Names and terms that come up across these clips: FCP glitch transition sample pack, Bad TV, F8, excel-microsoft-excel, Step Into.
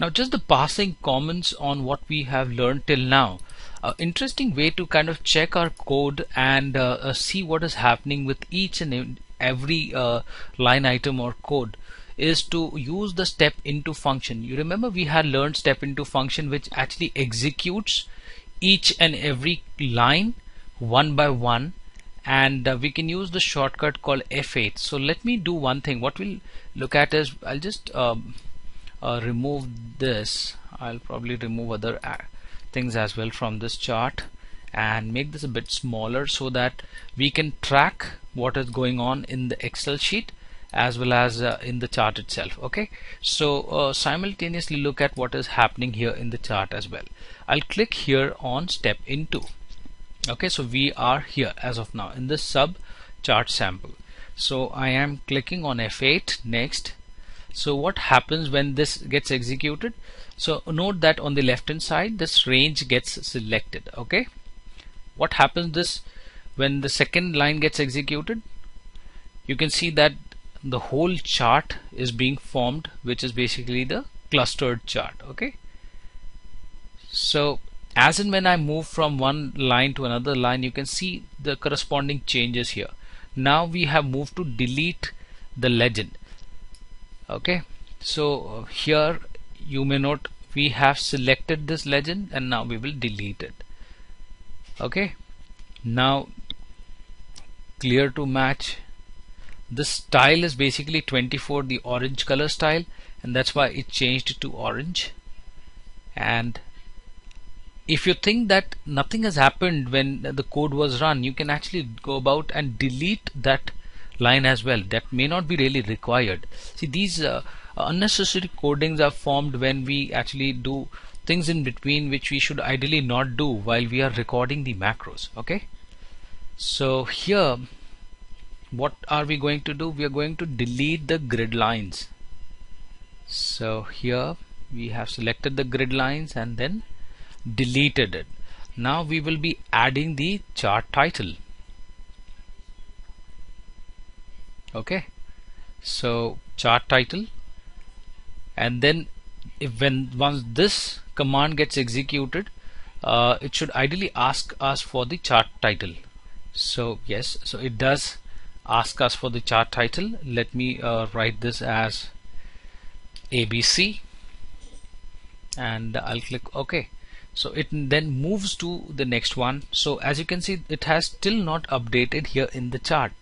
Now just the passing comments on what we have learned till now. Interesting way to kind of check our code and see what is happening with each and every line item or code is to use the step into function. You remember we had learned step into function, which actually executes each and every line one by one, and we can use the shortcut called F8. So let me do one thing. What we'll look at is I'll just remove this. I'll probably remove other things as well from this chart and make this a bit smaller so that we can track what is going on in the Excel sheet as well as in the chart itself. Okay, so simultaneously look at what is happening here in the chart as well. I'll click here on step into. Okay, so we are here as of now in this sub chart sample. So I am clicking on F8 next. So what happens when this gets executed? So note that on the left hand side this range gets selected. Okay, what happens this when the second line gets executed? You can see that the whole chart is being formed, which is basically the clustered chart. Okay, so as and when I move from one line to another line, you can see the corresponding changes here. Now we have moved to delete the legend. Okay, so here you may note we have selected this legend and now we will delete it. Okay, now clear to match. This style is basically 24, the orange color style, and that's why it changed to orange. And if you think that nothing has happened when the code was run, you can actually go about and delete that line as well. That may not be really required. See, these unnecessary codings are formed when we actually do things in between which we should ideally not do while we are recording the macros. Okay, so here what are we going to do? We are going to delete the grid lines. So here we have selected the grid lines and then deleted it. Now we will be adding the chart title. Okay, so chart title, and then once this command gets executed, it should ideally ask us for the chart title. So yes, so it does ask us for the chart title. Let me write this as ABC and I'll click OK. So it then moves to the next one. So as you can see, it has still not updated here in the chart.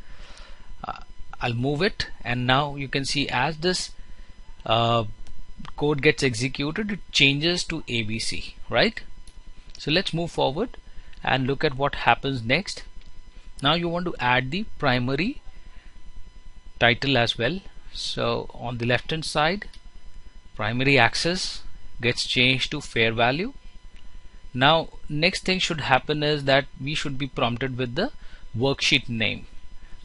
I'll move it, and now you can see as this code gets executed, it changes to ABC, right? So let's move forward and look at what happens next. Now you want to add the primary title as well. So on the left hand side, primary axis gets changed to fair value. Now next thing should happen is that we should be prompted with the worksheet name.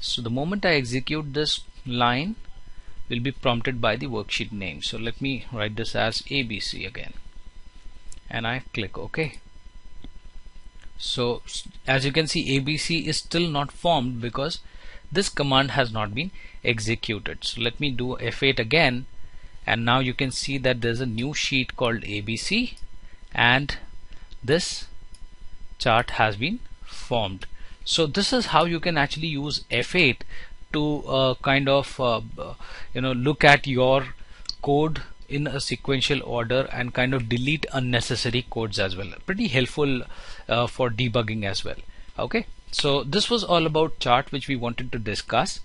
So the moment I execute this line, will be prompted by the worksheet name. So let me write this as ABC again, and I click OK. So as you can see, ABC is still not formed because this command has not been executed. So let me do F8 again, and now you can see that there's a new sheet called ABC and this chart has been formed. So this is how you can actually use F8 to kind of look at your code in a sequential order and kind of delete unnecessary codes as well. Pretty helpful for debugging as well. Okay, so this was all about chart, which we wanted to discuss.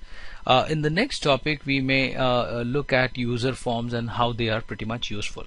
In the next topic we may look at user forms and how they are pretty much useful.